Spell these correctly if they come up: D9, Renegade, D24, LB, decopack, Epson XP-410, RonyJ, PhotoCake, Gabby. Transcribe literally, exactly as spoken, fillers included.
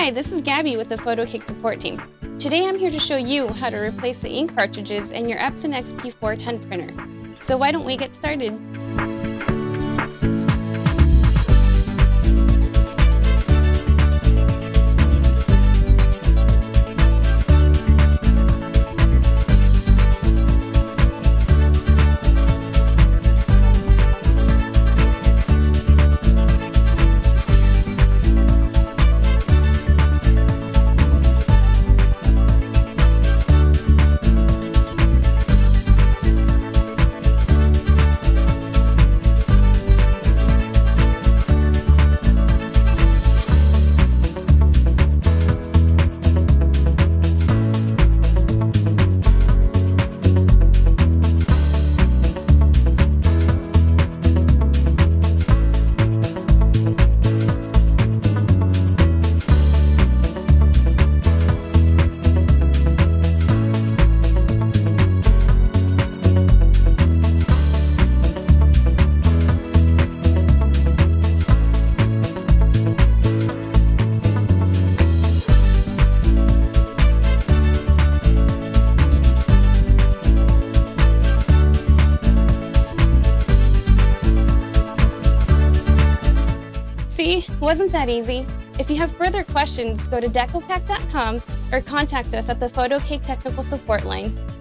Hi, this is Gabby with the PhotoCake support team. Today I'm here to show you how to replace the ink cartridges in your Epson X P four ten printer. So why don't we get started? See, wasn't that easy? If you have further questions, go to decopack dot com or contact us at the PhotoCake Technical Support line.